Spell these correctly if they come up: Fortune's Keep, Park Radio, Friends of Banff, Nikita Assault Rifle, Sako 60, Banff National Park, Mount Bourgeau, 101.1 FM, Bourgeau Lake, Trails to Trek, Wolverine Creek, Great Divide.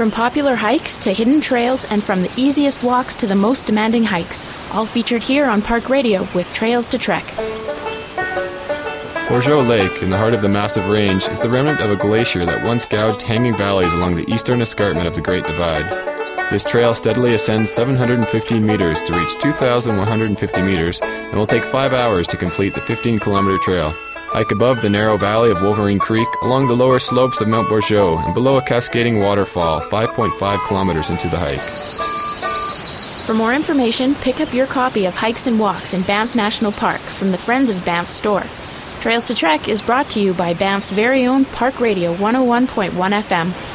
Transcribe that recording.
From popular hikes to hidden trails and from the easiest walks to the most demanding hikes, all featured here on Park Radio with Trails to Trek. Bourgeau Lake, in the heart of the massive range, is the remnant of a glacier that once gouged hanging valleys along the eastern escarpment of the Great Divide. This trail steadily ascends 715 meters to reach 2,150 meters and will take 5 hours to complete the 15-kilometer trail. Hike above the narrow valley of Wolverine Creek, along the lower slopes of Mount Bourgeau, and below a cascading waterfall 5.5 kilometers into the hike. For more information, pick up your copy of Hikes and Walks in Banff National Park from the Friends of Banff store. Trails to Trek is brought to you by Banff's very own Park Radio 101.1 FM.